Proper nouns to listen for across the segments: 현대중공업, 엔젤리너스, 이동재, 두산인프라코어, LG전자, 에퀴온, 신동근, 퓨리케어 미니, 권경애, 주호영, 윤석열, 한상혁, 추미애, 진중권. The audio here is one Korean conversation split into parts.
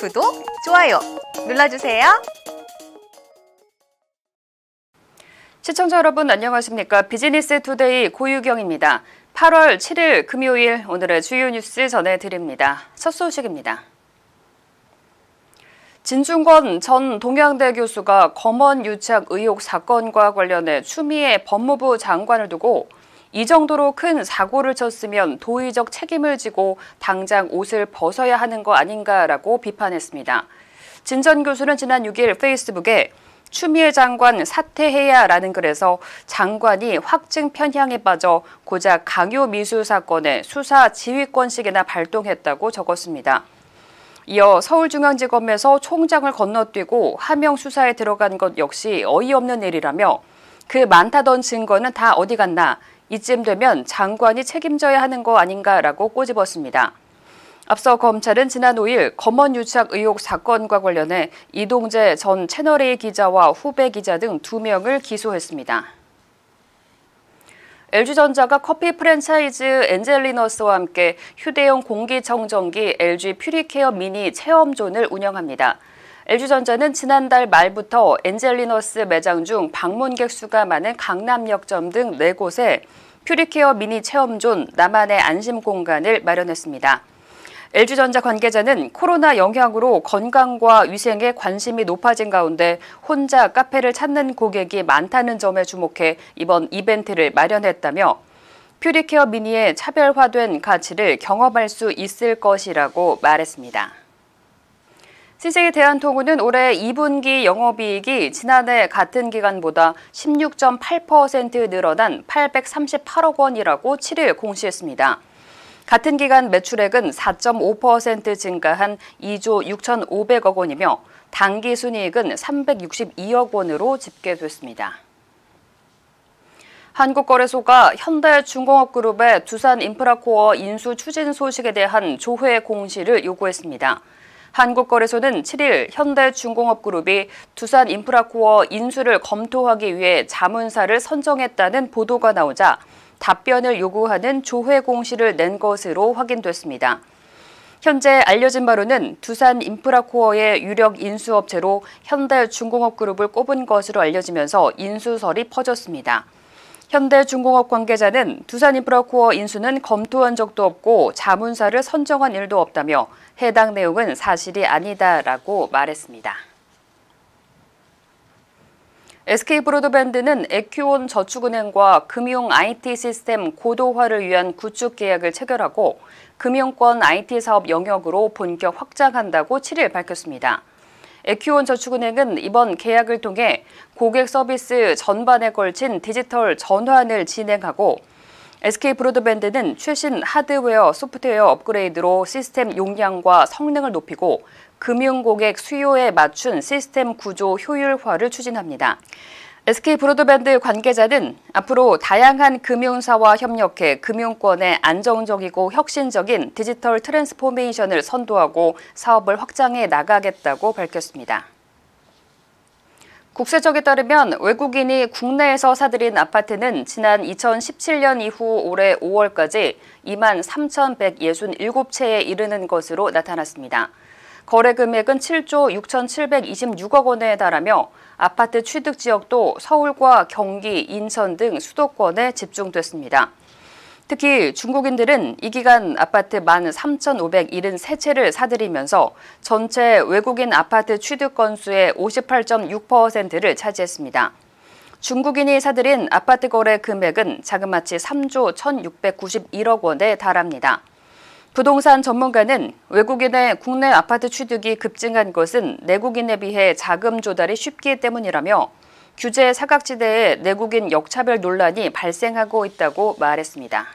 구독, 좋아요 눌러주세요. 시청자 여러분 안녕하십니까. 비즈니스투데이 고유경입니다. 8월 7일 금요일 오늘의 주요 뉴스 전해드립니다. 첫 소식입니다. 진중권 전 동양대 교수가 검언 유착 의혹 사건과 관련해 추미애 법무부 장관을 두고 이 정도로 큰 사고를 쳤으면 도의적 책임을 지고 당장 옷을 벗어야 하는 거 아닌가라고 비판했습니다. 진 전 교수는 지난 6일 페이스북에 추미애 장관 사퇴해야라는 글에서 장관이 확증 편향에 빠져 고작 강요 미수 사건에 수사 지휘권식이나 발동했다고 적었습니다. 이어 서울중앙지검에서 총장을 건너뛰고 하명 수사에 들어간 것 역시 어이없는 일이라며 그 많다던 증거는 다 어디 갔나, 이쯤 되면 장관이 책임져야 하는 거 아닌가라고 꼬집었습니다. 앞서 검찰은 지난 5일 검언 유착 의혹 사건과 관련해 이동재 전 채널A 기자와 후배 기자 등 2명을 기소했습니다. LG전자가 커피 프랜차이즈 엔젤리너스와 함께 휴대용 공기청정기 LG 퓨리케어 미니 체험존을 운영합니다. LG전자는 지난달 말부터 엔젤리너스 매장 중 방문객 수가 많은 강남역점 등 4곳에 퓨리케어 미니 체험존, 나만의 안심 공간을 마련했습니다. LG전자 관계자는 코로나 영향으로 건강과 위생에 관심이 높아진 가운데 혼자 카페를 찾는 고객이 많다는 점에 주목해 이번 이벤트를 마련했다며 퓨리케어 미니의 차별화된 가치를 경험할 수 있을 것이라고 말했습니다. CJ대한통운은 올해 2분기 영업이익이 지난해 같은 기간보다 16.8% 늘어난 838억 원이라고 7일 공시했습니다. 같은 기간 매출액은 4.5% 증가한 2조 6,500억 원이며 당기 순이익은 362억 원으로 집계됐습니다. 한국거래소가 현대중공업그룹의 두산인프라코어 인수 추진 소식에 대한 조회 공시를 요구했습니다. 한국거래소는 7일 현대중공업그룹이 두산인프라코어 인수를 검토하기 위해 자문사를 선정했다는 보도가 나오자 답변을 요구하는 조회 공시를 낸 것으로 확인됐습니다. 현재 알려진 바로는 두산인프라코어의 유력 인수업체로 현대중공업그룹을 꼽은 것으로 알려지면서 인수설이 퍼졌습니다. 현대중공업 관계자는 두산인프라코어 인수는 검토한 적도 없고 자문사를 선정한 일도 없다며 해당 내용은 사실이 아니다라고 말했습니다. SK브로드밴드는 에퀴온 저축은행과 금융 IT 시스템 고도화를 위한 구축 계약을 체결하고 금융권 IT 사업 영역으로 본격 확장한다고 7일 밝혔습니다. 에퀴온 저축은행은 이번 계약을 통해 고객 서비스 전반에 걸친 디지털 전환을 진행하고 SK브로드밴드는 최신 하드웨어, 소프트웨어 업그레이드로 시스템 용량과 성능을 높이고 금융 고객 수요에 맞춘 시스템 구조 효율화를 추진합니다. SK브로드밴드 관계자는 앞으로 다양한 금융사와 협력해 금융권의 안정적이고 혁신적인 디지털 트랜스포메이션을 선도하고 사업을 확장해 나가겠다고 밝혔습니다. 국세청에 따르면 외국인이 국내에서 사들인 아파트는 지난 2017년 이후 올해 5월까지 2만 3,167채에 이르는 것으로 나타났습니다. 거래 금액은 7조 6,726억 원에 달하며 아파트 취득 지역도 서울과 경기, 인천 등 수도권에 집중됐습니다. 특히 중국인들은 이 기간 아파트 13,573채를 사들이면서 전체 외국인 아파트 취득 건수의 58.6%를 차지했습니다. 중국인이 사들인 아파트 거래 금액은 자그마치 3조 1,691억 원에 달합니다. 부동산 전문가는 외국인의 국내 아파트 취득이 급증한 것은 내국인에 비해 자금 조달이 쉽기 때문이라며 규제 사각지대에 내국인 역차별 논란이 발생하고 있다고 말했습니다.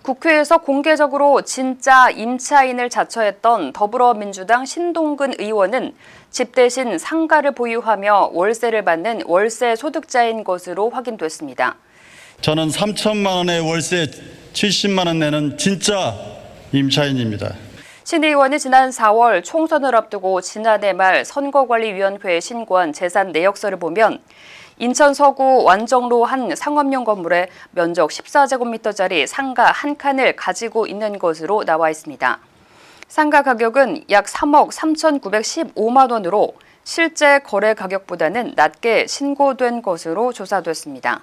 국회에서 공개적으로 진짜 임차인을 자처했던 더불어민주당 신동근 의원은 집 대신 상가를 보유하며 월세를 받는 월세 소득자인 것으로 확인됐습니다. 저는 3천만 원의 월세 70만 원 내는 진짜 임차인입니다. 신 의원이 지난 4월 총선을 앞두고 지난해 말 선거관리위원회에 신고한 재산 내역서를 보면 인천 서구 완정로 한 상업용 건물에 면적 14제곱미터짜리 상가 한 칸을 가지고 있는 것으로 나와 있습니다. 상가 가격은 약 3억 3,915만 원으로 실제 거래 가격보다는 낮게 신고된 것으로 조사됐습니다.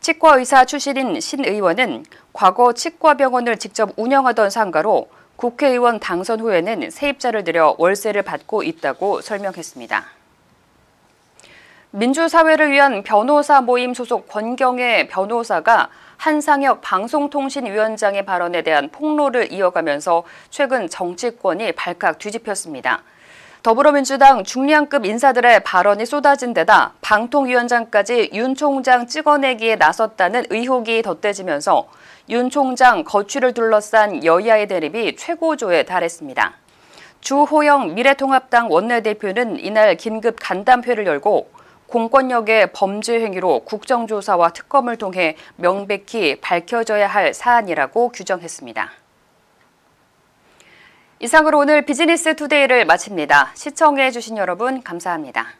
치과의사 출신인 신 의원은 과거 치과병원을 직접 운영하던 상가로 국회의원 당선 후에는 세입자를 들여 월세를 받고 있다고 설명했습니다. 민주사회를 위한 변호사 모임 소속 권경애 변호사가 한상혁 방송통신위원장의 발언에 대한 폭로를 이어가면서 최근 정치권이 발칵 뒤집혔습니다. 더불어민주당 중량급 인사들의 발언이 쏟아진 데다 방통위원장까지 윤 총장 찍어내기에 나섰다는 의혹이 덧대지면서 윤 총장 거취를 둘러싼 여야의 대립이 최고조에 달했습니다. 주호영 미래통합당 원내대표는 이날 긴급 간담회를 열고 공권력의 범죄 행위로 국정조사와 특검을 통해 명백히 밝혀져야 할 사안이라고 규정했습니다. 이상으로 오늘 비즈니스투데이를 마칩니다. 시청해주신 여러분 감사합니다.